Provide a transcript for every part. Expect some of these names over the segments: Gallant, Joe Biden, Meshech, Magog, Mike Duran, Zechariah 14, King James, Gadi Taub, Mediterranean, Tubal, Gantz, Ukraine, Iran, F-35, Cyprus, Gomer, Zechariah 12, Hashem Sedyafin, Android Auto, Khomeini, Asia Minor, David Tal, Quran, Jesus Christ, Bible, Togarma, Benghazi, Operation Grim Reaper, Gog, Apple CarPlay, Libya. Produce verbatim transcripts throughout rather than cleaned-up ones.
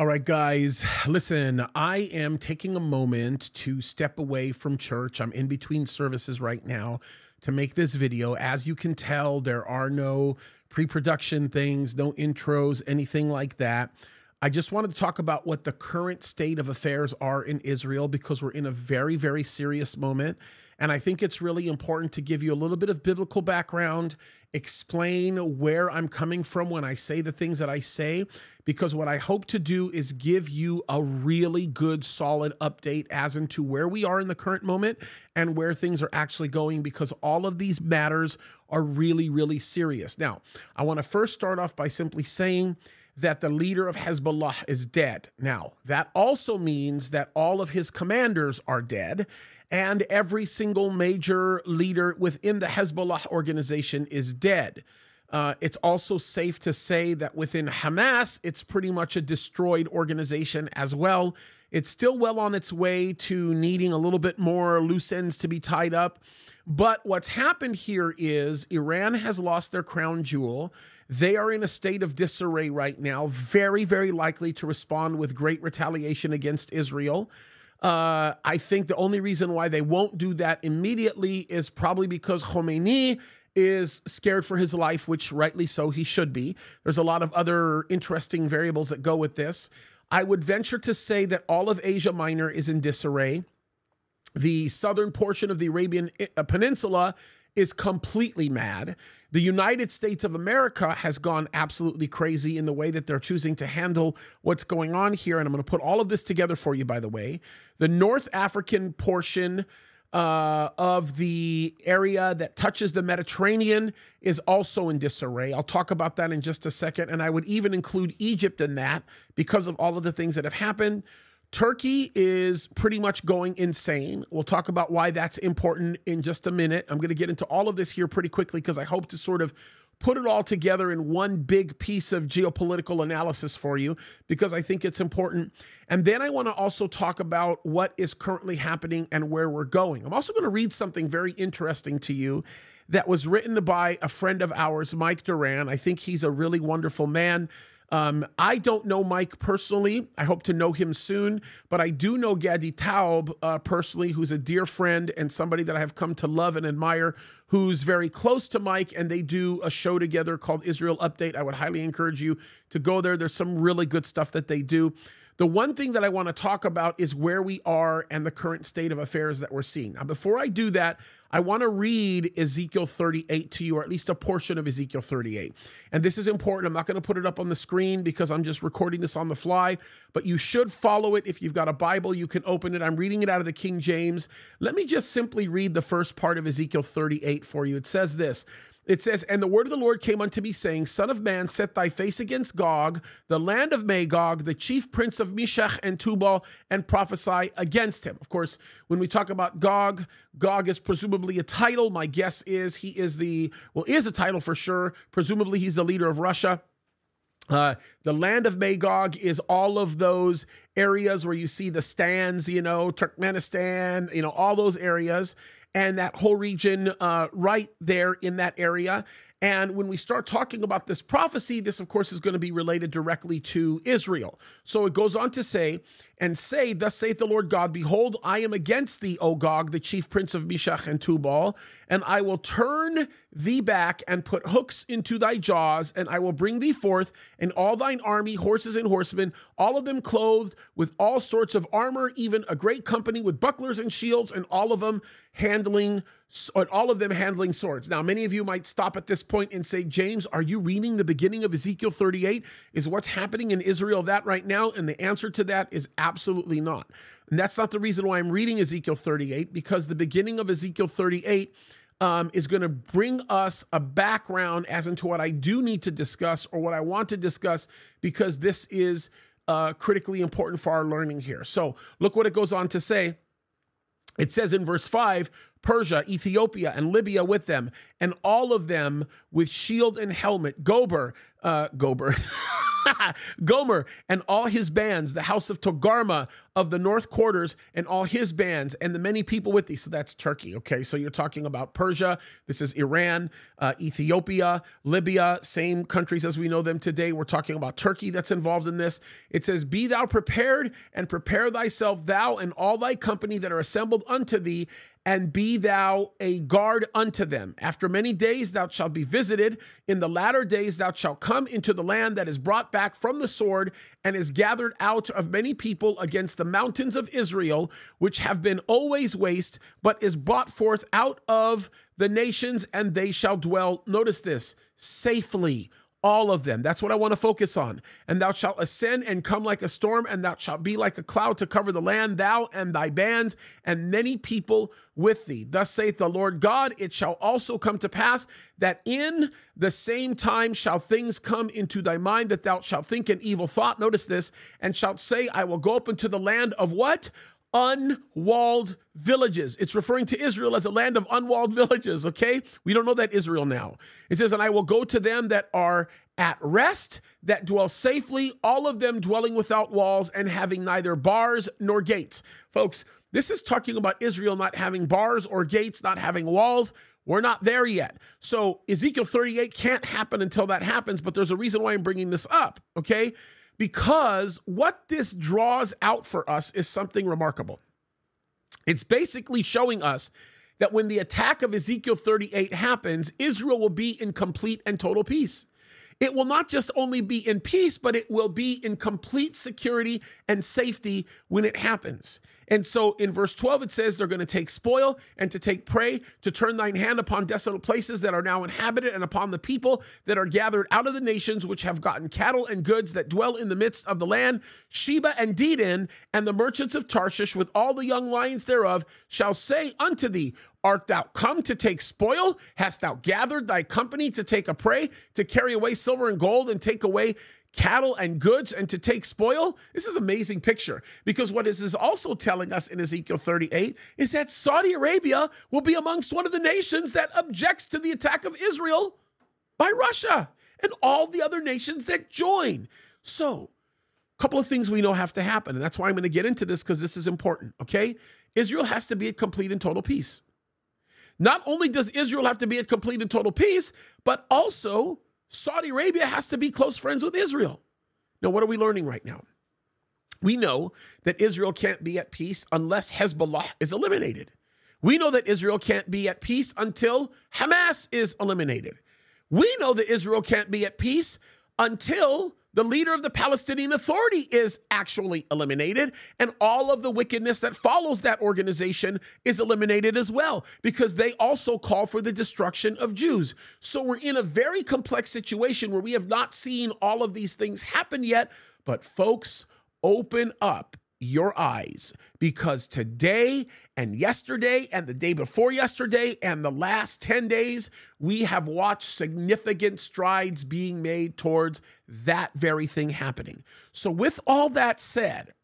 All right, guys, listen, I am taking a moment to step away from church. I'm in between services right now to make this video. As you can tell, there are no pre-production things, no intros, anything like that. I just wanted to talk about what the current state of affairs are in Israel, because we're in a very, very serious moment. And I think it's really important to give you a little bit of biblical background, explain where I'm coming from when I say the things that I say, because what I hope to do is give you a really good, solid update as into where we are in the current moment and where things are actually going, because all of these matters are really, really serious. Now, I want to first start off by simply saying that the leader of Hezbollah is dead. Now, that also means that all of his commanders are dead, and every single major leader within the Hezbollah organization is dead. Uh, it's also safe to say that within Hamas, it's pretty much a destroyed organization as well. It's still well on its way to needing a little bit more loose ends to be tied up. But what's happened here is Iran has lost their crown jewel. They are in a state of disarray right now, very, very likely to respond with great retaliation against Israel. Uh, I think the only reason why they won't do that immediately is probably because Khomeini is scared for his life, which rightly so he should be. There's a lot of other interesting variables that go with this. I would venture to say that all of Asia Minor is in disarray. The southern portion of the Arabian Peninsula is completely mad. The United States of America has gone absolutely crazy in the way that they're choosing to handle what's going on here. And I'm going to put all of this together for you, by the way. The North African portion uh, of the area that touches the Mediterranean is also in disarray. I'll talk about that in just a second. And I would even include Egypt in that because of all of the things that have happened. Turkey is pretty much going insane. We'll talk about why that's important in just a minute. I'm going to get into all of this here pretty quickly because I hope to sort of put it all together in one big piece of geopolitical analysis for you, because I think it's important. And then I want to also talk about what is currently happening and where we're going. I'm also going to read something very interesting to you that was written by a friend of ours, Mike Duran. I think he's a really wonderful man. Um, I don't know Mike personally. I hope to know him soon, but I do know Gadi Taub uh, personally, who's a dear friend and somebody that I have come to love and admire, who's very close to Mike, and they do a show together called Israel Update. I would highly encourage you to go there. There's some really good stuff that they do. The one thing that I want to talk about is where we are and the current state of affairs that we're seeing. Now, before I do that, I want to read Ezekiel thirty-eight to you, or at least a portion of Ezekiel thirty-eight. And this is important. I'm not going to put it up on the screen because I'm just recording this on the fly, but you should follow it. If you've got a Bible, you can open it. I'm reading it out of the King James. Let me just simply read the first part of Ezekiel thirty-eight for you. It says this. It says, "And the word of the Lord came unto me, saying, Son of man, set thy face against Gog, the land of Magog, the chief prince of Meshech and Tubal, and prophesy against him." Of course, when we talk about Gog, Gog is presumably a title. My guess is he is the, well, is a title for sure. Presumably he's the leader of Russia. Uh, the land of Magog is all of those areas where you see the stands, you know, Turkmenistan, you know, all those areas. And that whole region uh, right there in that area. And when we start talking about this prophecy, this, of course, is going to be related directly to Israel. So it goes on to say, and say, "Thus saith the Lord God, Behold, I am against thee, O Gog, the chief prince of Meshech and Tubal, and I will turn thee back and put hooks into thy jaws, and I will bring thee forth, and all thine army, horses and horsemen, all of them clothed with all sorts of armor, even a great company with bucklers and shields, and all of them handling and all of them handling swords." Now, many of you might stop at this point and say, "James, are you reading the beginning of Ezekiel thirty-eight? Is what's happening in Israel that right now?" And the answer to that is absolutely not. And that's not the reason why I'm reading Ezekiel thirty-eight, because the beginning of Ezekiel thirty-eight um, is going to bring us a background as into what I do need to discuss, or what I want to discuss, because this is uh, critically important for our learning here. So look what it goes on to say. It says in verse five, "Persia, Ethiopia, and Libya with them, and all of them with shield and helmet. Gomer, uh, Gomer, Gomer and all his bands, the house of Togarma of the north quarters and all his bands and the many people with thee. So that's Turkey, okay? So you're talking about Persia. This is Iran, uh, Ethiopia, Libya, same countries as we know them today. We're talking about Turkey that's involved in this. It says, be thou prepared and prepare thyself, thou and all thy company that are assembled unto thee, and be thou a guard unto them. After many days thou shalt be visited. In the latter days thou shalt come into the land that is brought back from the sword and is gathered out of many people against the mountains of Israel, which have been always waste, but is brought forth out of the nations, and they shall dwell, notice this, safely. All of them. That's what I want to focus on. And thou shalt ascend and come like a storm, and thou shalt be like a cloud to cover the land, thou and thy bands, and many people with thee. Thus saith the Lord God, it shall also come to pass that in the same time shall things come into thy mind, that thou shalt think an evil thought, notice this, and shalt say, I will go up into the land of what? Unwalled villages. It's referring to Israel as a land of unwalled villages, okay? We don't know that Israel now. It says, and I will go to them that are at rest, that dwell safely, all of them dwelling without walls and having neither bars nor gates. Folks, this is talking about Israel not having bars or gates, not having walls. We're not there yet. So Ezekiel thirty-eight can't happen until that happens, but there's a reason why I'm bringing this up, okay? Because what this draws out for us is something remarkable. It's basically showing us that when the attack of Ezekiel thirty-eight happens, Israel will be in complete and total peace. It will not just only be in peace, but it will be in complete security and safety when it happens. And so in verse twelve, it says, they're going to take spoil and to take prey, to turn thine hand upon desolate places that are now inhabited and upon the people that are gathered out of the nations, which have gotten cattle and goods that dwell in the midst of the land. Sheba and Dedan and the merchants of Tarshish with all the young lions thereof shall say unto thee, art thou come to take spoil? Hast thou gathered thy company to take a prey, to carry away silver and gold and take away cattle and goods and to take spoil? This is an amazing picture, because what this is also telling us in Ezekiel thirty-eight is that Saudi Arabia will be amongst one of the nations that objects to the attack of Israel by Russia and all the other nations that join. So a couple of things we know have to happen, and that's why I'm going to get into this, because this is important, okay? Israel has to be at complete and total peace. Not only does Israel have to be at complete and total peace, but also Saudi Arabia has to be close friends with Israel. Now, what are we learning right now? We know that Israel can't be at peace unless Hezbollah is eliminated. We know that Israel can't be at peace until Hamas is eliminated. We know that Israel can't be at peace until the leader of the Palestinian Authority is actually eliminated, and all of the wickedness that follows that organization is eliminated as well, because they also call for the destruction of Jews. So we're in a very complex situation where we have not seen all of these things happen yet, but folks, open up your eyes, because today and yesterday and the day before yesterday and the last ten days, we have watched significant strides being made towards that very thing happening. So with all that said,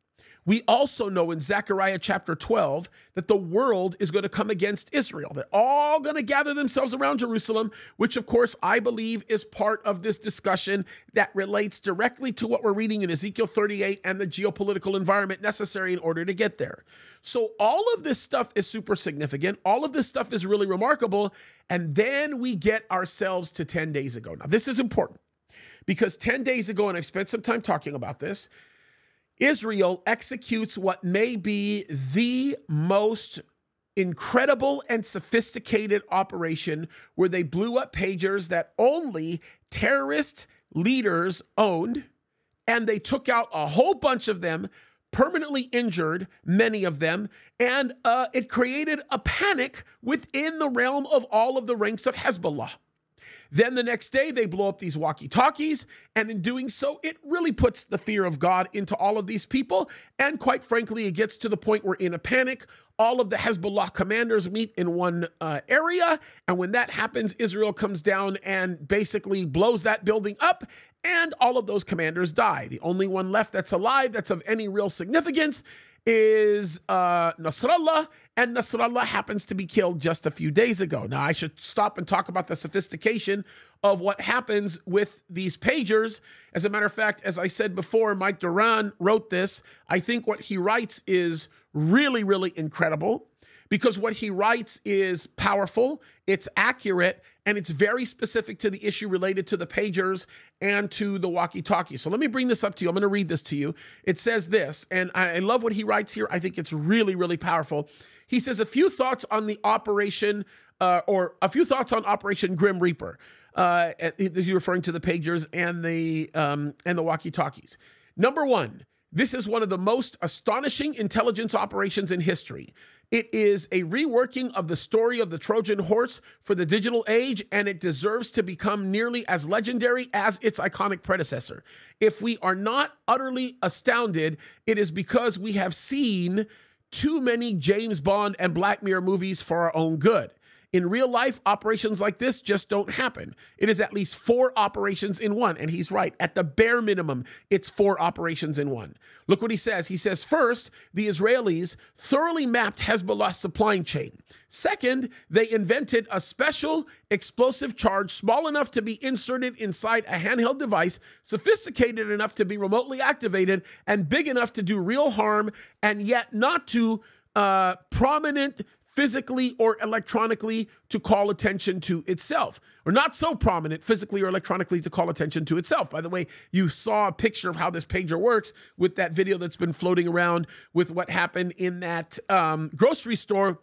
we also know in Zechariah chapter twelve that the world is going to come against Israel. They're all going to gather themselves around Jerusalem, which of course I believe is part of this discussion that relates directly to what we're reading in Ezekiel thirty-eight and the geopolitical environment necessary in order to get there. So all of this stuff is super significant. All of this stuff is really remarkable. And then we get ourselves to ten days ago. Now, this is important, because ten days ago, and I've spent some time talking about this, Israel executes what may be the most incredible and sophisticated operation, where they blew up pagers that only terrorist leaders owned, and they took out a whole bunch of them, permanently injured many of them, and uh, it created a panic within the realm of all of the ranks of Hezbollah. Then the next day, they blow up these walkie-talkies, and in doing so, it really puts the fear of God into all of these people, and quite frankly, it gets to the point where in a panic, all of the Hezbollah commanders meet in one uh, area. And when that happens, Israel comes down and basically blows that building up, and all of those commanders die. The only one left that's alive, that's of any real significance, is uh, Nasrallah, and Nasrallah happens to be killed just a few days ago. Now, I should stop and talk about the sophistication of what happens with these pagers. As a matter of fact, as I said before, Mike Duran wrote this. I think what he writes is really, really incredible, because what he writes is powerful, it's accurate, and it's very specific to the issue related to the pagers and to the walkie-talkie. So let me bring this up to you. I'm going to read this to you. It says this, and I love what he writes here. I think it's really, really powerful. He says, a few thoughts on the operation, uh, or a few thoughts on Operation Grim Reaper. Uh, he's referring to the pagers and the, um, and the walkie-talkies. Number one, this is one of the most astonishing intelligence operations in history. It is a reworking of the story of the Trojan horse for the digital age, and it deserves to become nearly as legendary as its iconic predecessor. If we are not utterly astounded, it is because we have seen too many James Bond and Black Mirror movies for our own good. In real life, operations like this just don't happen. It is at least four operations in one. And he's right. At the bare minimum, it's four operations in one. Look what he says. He says, first, the Israelis thoroughly mapped Hezbollah's supply chain. Second, they invented a special explosive charge small enough to be inserted inside a handheld device, sophisticated enough to be remotely activated, and big enough to do real harm, and yet not to uh, prominent physically or electronically to call attention to itself, or not so prominent physically or electronically to call attention to itself. By the way, you saw a picture of how this pager works with that video that's been floating around with what happened in that um, grocery store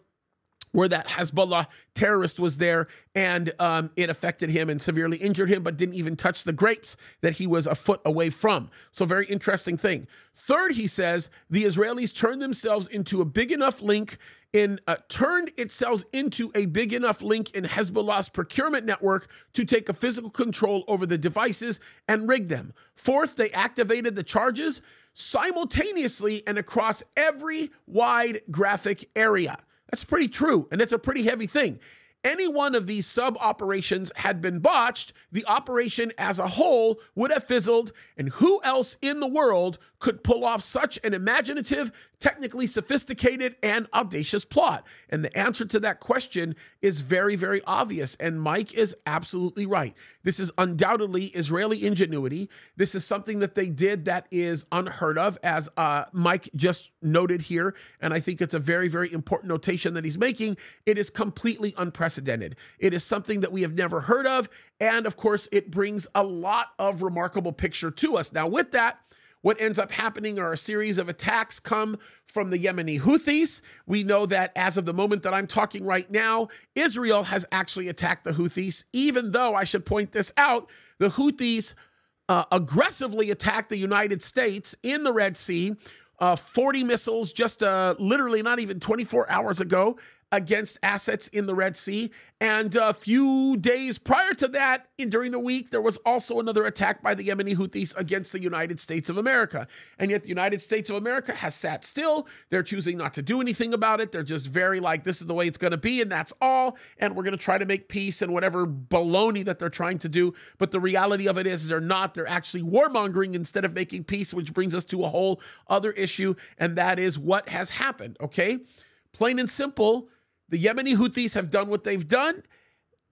where that Hezbollah terrorist was there, and um, it affected him and severely injured him, but didn't even touch the grapes that he was a foot away from. So very interesting thing. Third, he says, the Israelis turned themselves into a big enough link in, uh, turned itself into a big enough link in Hezbollah's procurement network to take a physical control over the devices and rig them. Fourth, they activated the charges simultaneously and across every wide graphic area. That's pretty true, and it's a pretty heavy thing. Any one of these sub-operations had been botched, the operation as a whole would have fizzled, and who else in the world could pull off such an imaginative, technically sophisticated, and audacious plot? And the answer to that question is very, very obvious, and Mike is absolutely right. This is undoubtedly Israeli ingenuity. This is something that they did that is unheard of, as uh, Mike just noted here, and I think it's a very, very important notation that he's making. It is completely unprecedented. It is something that we have never heard of, and of course, it brings a lot of remarkable picture to us. Now, with that, what ends up happening are a series of attacks come from the Yemeni Houthis. We know that as of the moment that I'm talking right now, Israel has actually attacked the Houthis, even though, I should point this out, the Houthis uh, aggressively attacked the United States in the Red Sea, uh, forty missiles just uh, literally not even twenty-four hours ago against assets in the Red Sea. And a few days prior to that, in, during the week, there was also another attack by the Yemeni Houthis against the United States of America. And yet the United States of America has sat still. They're choosing not to do anything about it. They're just very like, this is the way it's going to be, and that's all. And we're going to try to make peace and whatever baloney that they're trying to do. But the reality of it is they're not. They're actually warmongering instead of making peace, which brings us to a whole other issue. And that is what has happened, okay? Plain and simple, the Yemeni Houthis have done what they've done.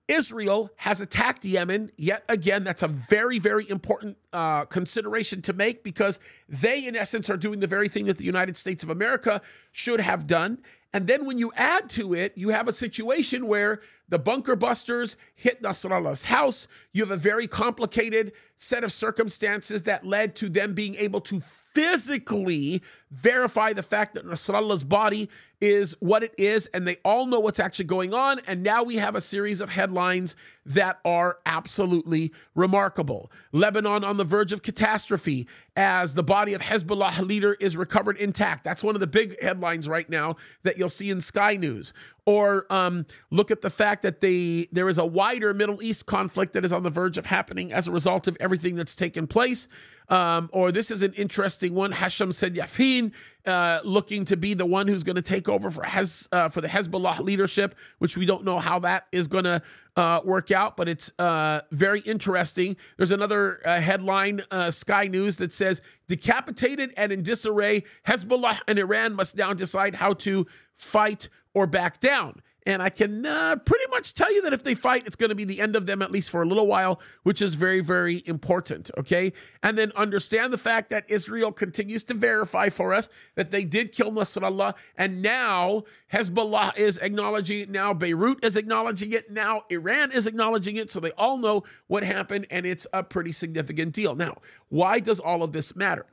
Israel has attacked Yemen. Yet again, that's a very, very important uh, consideration to make, because they, in essence, are doing the very thing that the United States of America should have done. And then when you add to it, you have a situation where the bunker busters hit Nasrallah's house. You have a very complicated set of circumstances that led to them being able to physically verify the fact that Nasrallah's body is what it is, and they all know what's actually going on. And now we have a series of headlines that are absolutely remarkable. Lebanon on the verge of catastrophe as the body of Hezbollah leader is recovered intact. That's one of the big headlines right now that you'll see in Sky News. Or um, look at the fact that the, there is a wider Middle East conflict that is on the verge of happening as a result of everything that's taken place. Um, or this is an interesting one. Hashem Sedyafin uh, looking to be the one who's going to take over for, Hez, uh, for the Hezbollah leadership, which we don't know how that is going to uh, work out, but it's uh, very interesting. There's another uh, headline, uh, Sky News, that says, decapitated and in disarray, Hezbollah and Iran must now decide how to fight or back down. And I can uh, pretty much tell you that if they fight, it's going to be the end of them, at least for a little while, which is very, very important, okay? And then understand the fact that Israel continues to verify for us that they did kill Nasrallah, and now Hezbollah is acknowledging it, now Beirut is acknowledging it, now Iran is acknowledging it, so they all know what happened, and it's a pretty significant deal. Now, why does all of this matter?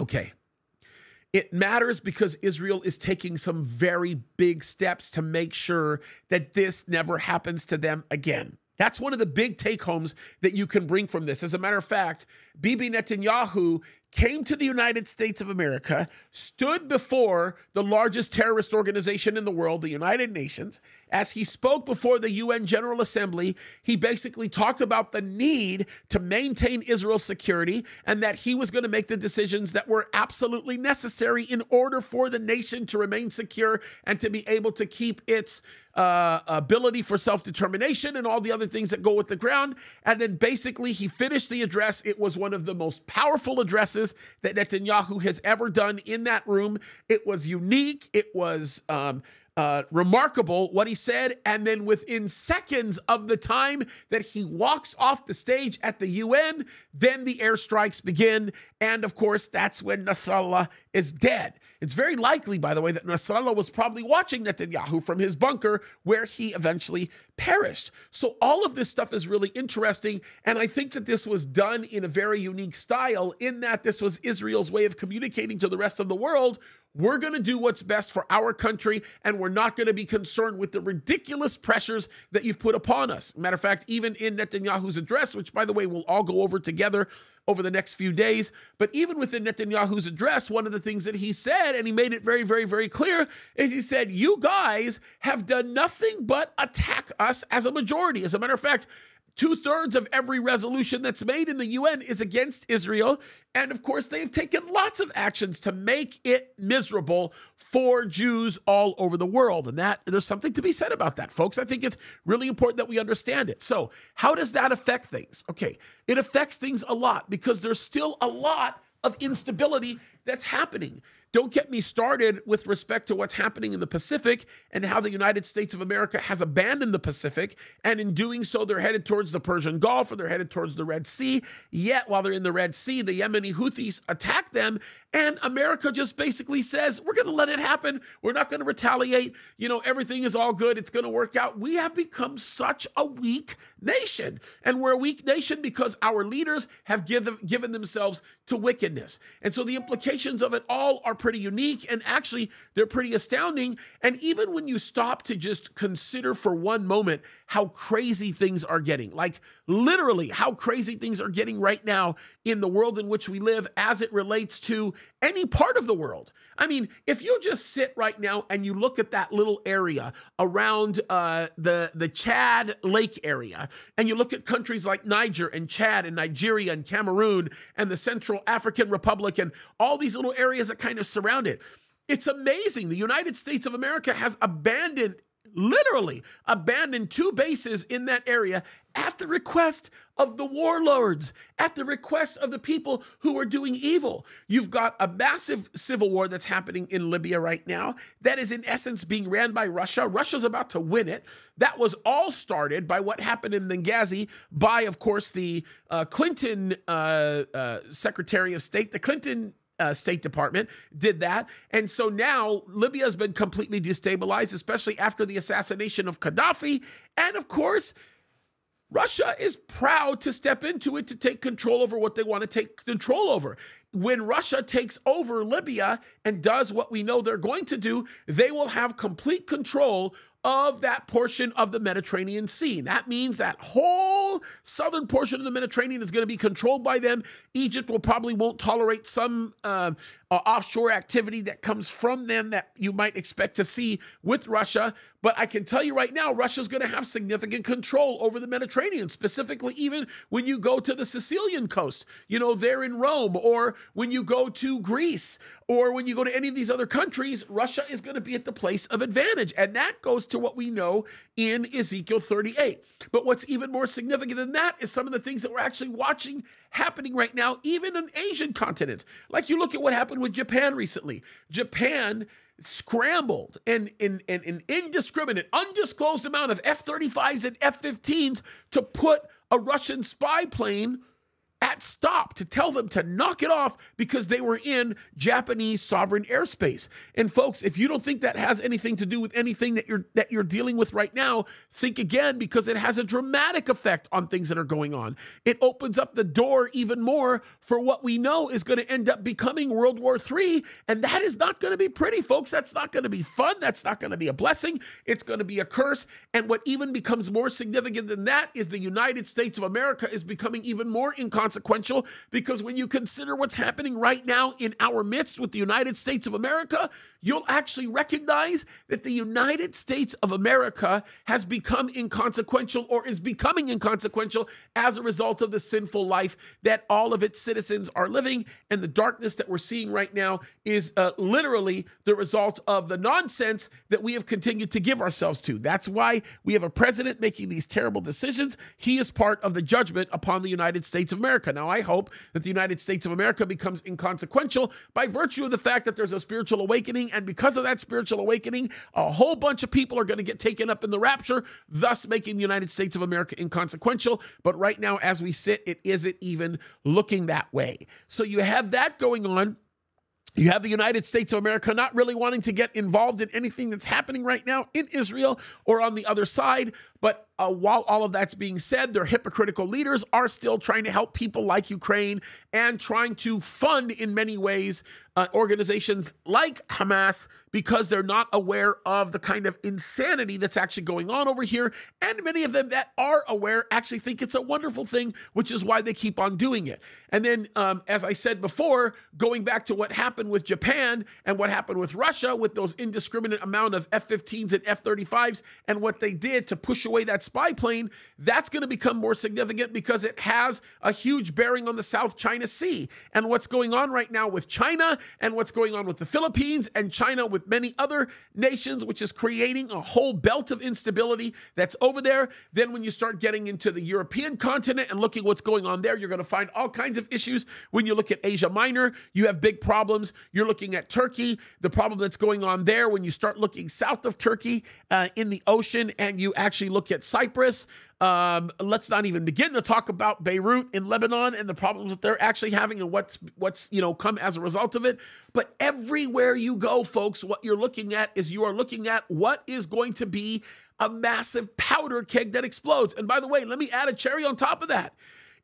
Okay. It matters because Israel is taking some very big steps to make sure that this never happens to them again. That's one of the big take-homes that you can bring from this. As a matter of fact, Bibi Netanyahu came to the United States of America, stood before the largest terrorist organization in the world, the United Nations. As he spoke before the U N General Assembly, he basically talked about the need to maintain Israel's security and that he was going to make the decisions that were absolutely necessary in order for the nation to remain secure and to be able to keep its uh, ability for self-determination and all the other things that go with the ground. And then basically he finished the address. It was one of the most powerful addresses that Netanyahu has ever done in that room. It was unique. It was um, uh, remarkable what he said. And then within seconds of the time that he walks off the stage at the U N, then the airstrikes begin. And of course, that's when Nasrallah is dead. It's very likely, by the way, that Nasrallah was probably watching Netanyahu from his bunker where he eventually perished. So all of this stuff is really interesting, and I think that this was done in a very unique style in that this was Israel's way of communicating to the rest of the world, we're going to do what's best for our country, and we're not going to be concerned with the ridiculous pressures that you've put upon us. Matter of fact, even in Netanyahu's address, which, by the way, we'll all go over together over the next few days, but even within Netanyahu's address, one of the things that he said, and he made it very, very, very clear, is he said, you guys have done nothing but attack us as a majority. As a matter of fact, two-thirds of every resolution that's made in the U N is against Israel. And of course, they've taken lots of actions to make it miserable for Jews all over the world. And that there's something to be said about that, folks. I think it's really important that we understand it. So how does that affect things? Okay, it affects things a lot because there's still a lot of instability that's happening. Don't get me started with respect to what's happening in the Pacific and how the United States of America has abandoned the Pacific. And in doing so, they're headed towards the Persian Gulf or they're headed towards the Red Sea. Yet while they're in the Red Sea, the Yemeni Houthis attack them. And America just basically says, we're going to let it happen. We're not going to retaliate. You know, everything is all good. It's going to work out. We have become such a weak nation. And we're a weak nation because our leaders have given, given themselves to wickedness. And so the implications of it all are pretty unique, and actually they're pretty astounding. And even when you stop to just consider for one moment how crazy things are getting, like literally how crazy things are getting right now in the world in which we live as it relates to any part of the world. I mean, if you just sit right now and you look at that little area around uh, the, the Chad Lake area, and you look at countries like Niger and Chad and Nigeria and Cameroon and the Central African Republic and all these little areas that kind of surround it. It's amazing. The United States of America has abandoned, literally abandoned two bases in that area at the request of the warlords, at the request of the people who are doing evil. You've got a massive civil war that's happening in Libya right now that is in essence being ran by Russia. Russia's about to win it. That was all started by what happened in Benghazi by, of course, the uh, Clinton uh, uh, Secretary of State, the Clinton Uh, State Department did that. And so now Libya has been completely destabilized, especially after the assassination of Gaddafi. And of course, Russia is proud to step into it to take control over what they want to take control over. when Russia takes over Libya and does what we know they're going to do, they will have complete control of that portion of the Mediterranean Sea. That means that whole southern portion of the Mediterranean is going to be controlled by them. Egypt will probably won't tolerate some uh, uh, offshore activity that comes from them that you might expect to see with Russia. But I can tell you right now, Russia's going to have significant control over the Mediterranean, specifically even when you go to the Sicilian coast, you know, there in Rome, or when you go to Greece, or when you go to any of these other countries, Russia is going to be at the place of advantage. And that goes to what we know in Ezekiel thirty-eight. But what's even more significant than that is some of the things that we're actually watching happening right now, even in Asian continent. Like you look at what happened with Japan recently. Japan scrambled and an indiscriminate, undisclosed amount of F thirty-fives and F fifteens to put a Russian spy plane at stop, to tell them to knock it off because they were in Japanese sovereign airspace. And folks, if you don't think that has anything to do with anything that you're that you're dealing with right now, think again, because it has a dramatic effect on things that are going on. It opens up the door even more for what we know is going to end up becoming World War Three, and that is not going to be pretty, folks. That's not going to be fun. That's not going to be a blessing. It's going to be a curse. And what even becomes more significant than that is the United States of America is becoming even more inconsequential. Consequential, because when you consider what's happening right now in our midst with the United States of America, you'll actually recognize that the United States of America has become inconsequential, or is becoming inconsequential, as a result of the sinful life that all of its citizens are living. And the darkness that we're seeing right now is uh, literally the result of the nonsense that we have continued to give ourselves to. That's why we have a president making these terrible decisions. He is part of the judgment upon the United States of America. Now, I hope that the United States of America becomes inconsequential by virtue of the fact that there's a spiritual awakening, and because of that spiritual awakening, a whole bunch of people are going to get taken up in the rapture, thus making the United States of America inconsequential. But right now, as we sit, it isn't even looking that way. So you have that going on. You have the United States of America not really wanting to get involved in anything that's happening right now in Israel or on the other side. But uh, while all of that's being said, their hypocritical leaders are still trying to help people like Ukraine and trying to fund, in many ways, uh, organizations like Hamas, because they're not aware of the kind of insanity that's actually going on over here. And many of them that are aware actually think it's a wonderful thing, which is why they keep on doing it. And then, um, as I said before, going back to what happened with Japan and what happened with Russia with those indiscriminate amount of F fifteens and F thirty-fives and what they did to push away that spy plane, that's going to become more significant because it has a huge bearing on the South China Sea and what's going on right now with China and what's going on with the Philippines and China with many other nations, which is creating a whole belt of instability that's over there. Then when you start getting into the European continent and looking what's going on there, you're going to find all kinds of issues. When you look at Asia Minor, you have big problems. You're looking at Turkey, the problem that's going on there. When you start looking south of Turkey uh, in the ocean, and you actually look at Cyprus, um, let's not even begin to talk about Beirut in Lebanon and the problems that they're actually having and what's what's you know come as a result of it. But everywhere you go, folks, what you're looking at is you are looking at what is going to be a massive powder keg that explodes. And by the way, let me add a cherry on top of that.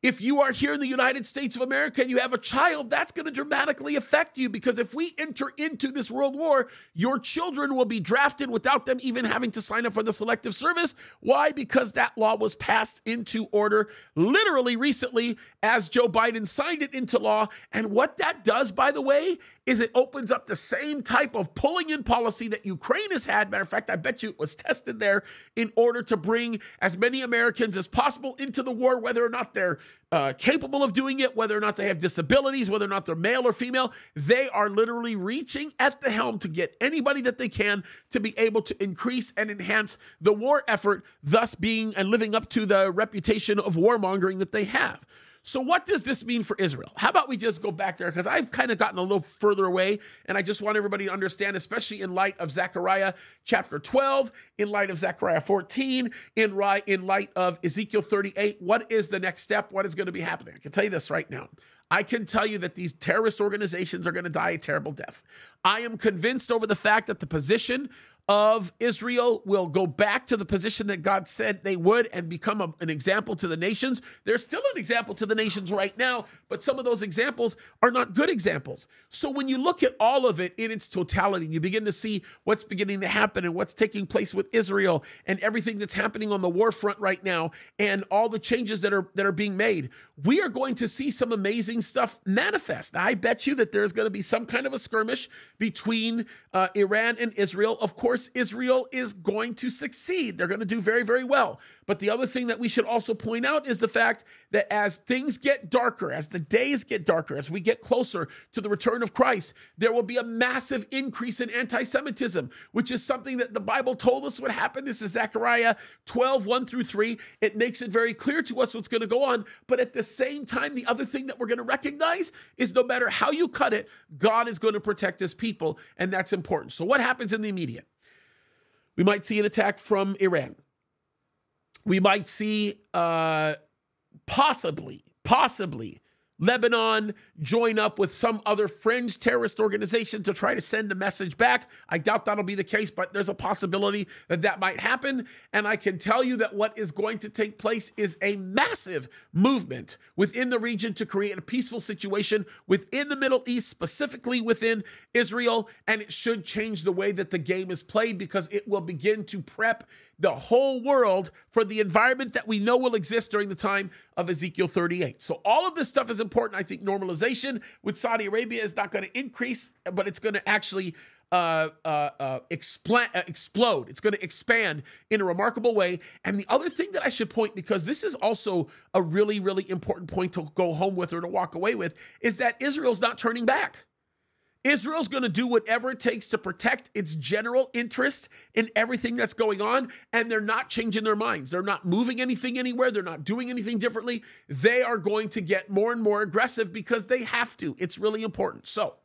If you are here in the United States of America and you have a child, that's going to dramatically affect you, because if we enter into this world war, your children will be drafted without them even having to sign up for the Selective Service. Why? Because that law was passed into order literally recently as Joe Biden signed it into law. And what that does, by the way, is it opens up the same type of pulling in policy that Ukraine has had. Matter of fact, I bet you it was tested there in order to bring as many Americans as possible into the war, whether or not they're Uh, capable of doing it, whether or not they have disabilities, whether or not they're male or female. They are literally reaching at the helm to get anybody that they can to be able to increase and enhance the war effort, thus being and living up to the reputation of warmongering that they have. So what does this mean for Israel? How about we just go back there, because I've kind of gotten a little further away, and I just want everybody to understand, especially in light of Zechariah chapter twelve, in light of Zechariah fourteen, in light of Ezekiel thirty-eight, what is the next step? What is going to be happening? I can tell you this right now. I can tell you that these terrorist organizations are going to die a terrible death. I am convinced over the fact that the position of Israel will go back to the position that God said they would and become a, an example to the nations. They're still an example to the nations right now, but some of those examples are not good examples. So when you look at all of it in its totality, you begin to see what's beginning to happen and what's taking place with Israel and everything that's happening on the war front right now and all the changes that are, that are being made. We are going to see some amazing stuff manifest. I bet you that there's going to be some kind of a skirmish between uh, Iran and Israel. Of course, Israel is going to succeed. They're going to do very, very well. But the other thing that we should also point out is the fact that as things get darker, as the days get darker, as we get closer to the return of Christ, there will be a massive increase in anti-Semitism, which is something that the Bible told us would happen. This is Zechariah twelve, one through three. It makes it very clear to us what's going to go on. But at the same time, the other thing that we're going to recognize is no matter how you cut it, God is going to protect his people, and that's important. So what happens in the immediate? We might see an attack from Iran. We might see uh, possibly, possibly Lebanon join up with some other fringe terrorist organization to try to send a message back. I doubt that'll be the case, but there's a possibility that that might happen. And I can tell you that what is going to take place is a massive movement within the region to create a peaceful situation within the Middle East, specifically within Israel. And it should change the way that the game is played because it will begin to prep the whole world for the environment that we know will exist during the time of Ezekiel thirty-eight. So all of this stuff is important. I think normalization with Saudi Arabia is not going to increase, but it's going to actually uh, uh, uh, expl- uh, explode. It's going to expand in a remarkable way. And the other thing that I should point, because this is also a really, really important point to go home with or to walk away with, is that Israel's not turning back. Israel's going to do whatever it takes to protect its general interest in everything that's going on, and they're not changing their minds. They're not moving anything anywhere. They're not doing anything differently. They are going to get more and more aggressive because they have to. It's really important. So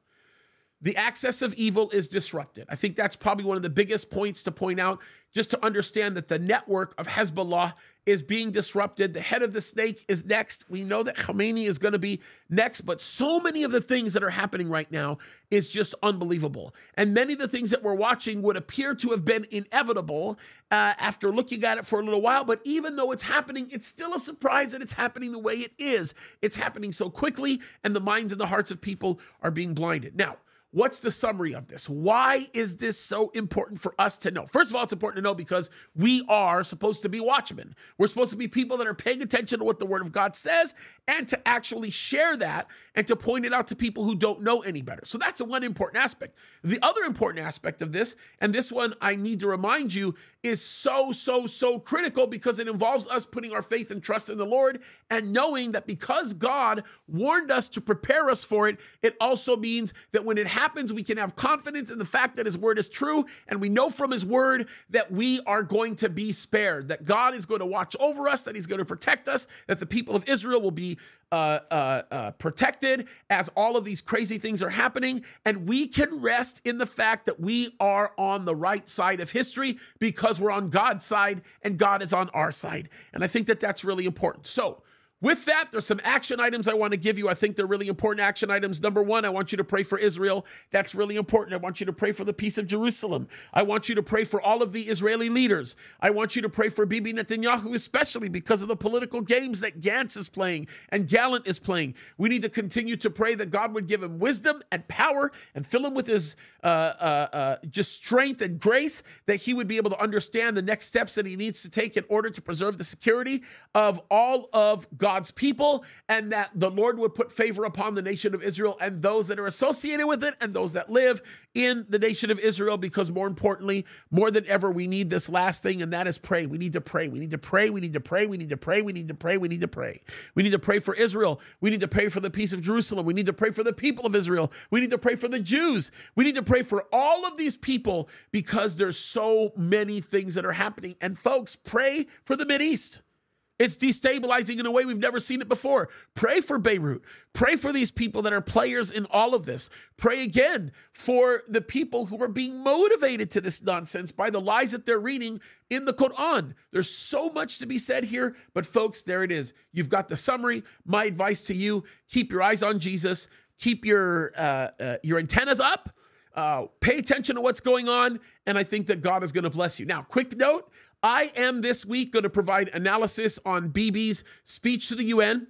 the access of evil is disrupted. I think that's probably one of the biggest points to point out, just to understand that the network of Hezbollah is being disrupted. The head of the snake is next. We know that Khomeini is going to be next, but so many of the things that are happening right now is just unbelievable. And many of the things that we're watching would appear to have been inevitable uh, after looking at it for a little while, but even though it's happening, it's still a surprise that it's happening the way it is. It's happening so quickly, and the minds and the hearts of people are being blinded. Now, what's the summary of this? Why is this so important for us to know? First of all, it's important to know because we are supposed to be watchmen. We're supposed to be people that are paying attention to what the Word of God says and to actually share that and to point it out to people who don't know any better. So that's one important aspect. The other important aspect of this, and this one I need to remind you, is so, so, so critical because it involves us putting our faith and trust in the Lord and knowing that because God warned us to prepare us for it, it also means that when it happens, happens, we can have confidence in the fact that his word is true, and we know from his word that we are going to be spared, that God is going to watch over us, that he's going to protect us, that the people of Israel will be uh, uh, uh, protected as all of these crazy things are happening, and we can rest in the fact that we are on the right side of history because we're on God's side and God is on our side. And I think that that's really important. So with that, there's some action items I want to give you. I think they're really important action items. Number one, I want you to pray for Israel. That's really important. I want you to pray for the peace of Jerusalem. I want you to pray for all of the Israeli leaders. I want you to pray for Bibi Netanyahu, especially because of the political games that Gantz is playing and Gallant is playing. We need to continue to pray that God would give him wisdom and power and fill him with his uh, uh, uh, just strength and grace, that he would be able to understand the next steps that he needs to take in order to preserve the security of all of God. God's people, and that the Lord would put favor upon the nation of Israel and those that are associated with it and those that live in the nation of Israel, because more importantly, more than ever, we need this last thing, and that is pray. We need to pray. We need to pray. We need to pray. We need to pray. We need to pray. We need to pray. We need to pray for Israel. We need to pray for the peace of Jerusalem. We need to pray for the people of Israel. We need to pray for the Jews. We need to pray for all of these people because there's so many things that are happening. And folks, pray for the Mideast. It's destabilizing in a way we've never seen it before. Pray for Beirut. Pray for these people that are players in all of this. Pray again for the people who are being motivated to this nonsense by the lies that they're reading in the Quran. There's so much to be said here, but folks, there it is. You've got the summary. My advice to you, keep your eyes on Jesus. Keep your, uh, uh, your antennas up. Uh, pay attention to what's going on, and I think that God is going to bless you. Now, quick note, I am this week going to provide analysis on Bibi's speech to the U N.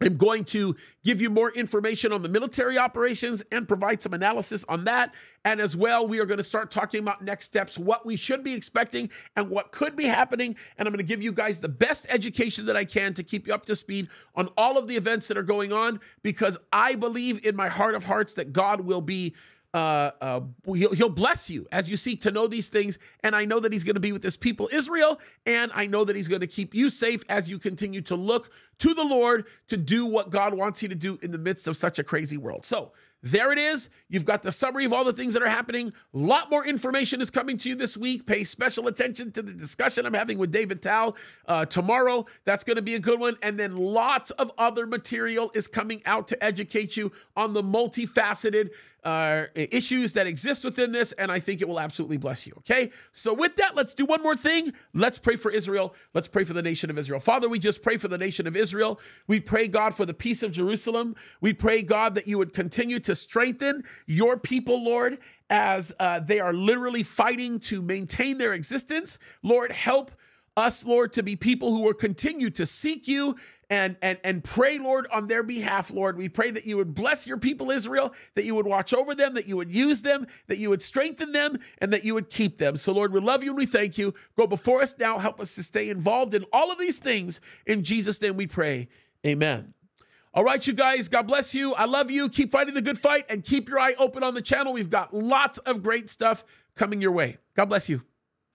I'm going to give you more information on the military operations and provide some analysis on that. And as well, we are going to start talking about next steps, what we should be expecting and what could be happening. And I'm going to give you guys the best education that I can to keep you up to speed on all of the events that are going on, because I believe in my heart of hearts that God will be Uh, uh, he'll, he'll bless you as you seek to know these things. And I know that he's going to be with his people, Israel. And I know that he's going to keep you safe as you continue to look to the Lord to do what God wants you to do in the midst of such a crazy world. So there it is. You've got the summary of all the things that are happening. A lot more information is coming to you this week. Pay special attention to the discussion I'm having with David Tal uh, tomorrow. That's going to be a good one. And then lots of other material is coming out to educate you on the multifaceted uh, issues that exist within this. And I think it will absolutely bless you. Okay. So with that, let's do one more thing. Let's pray for Israel. Let's pray for the nation of Israel. Father, we just pray for the nation of Israel. We pray, God, for the peace of Jerusalem. We pray, God, that you would continue to to strengthen your people, Lord, as uh, they are literally fighting to maintain their existence. Lord, help us, Lord, to be people who will continue to seek you and, and, and pray, Lord, on their behalf, Lord. We pray that you would bless your people, Israel, that you would watch over them, that you would use them, that you would strengthen them, and that you would keep them. So, Lord, we love you and we thank you. Go before us now. Help us to stay involved in all of these things. In Jesus' name we pray. Amen. All right, you guys, God bless you. I love you. Keep fighting the good fight and keep your eye open on the channel. We've got lots of great stuff coming your way. God bless you.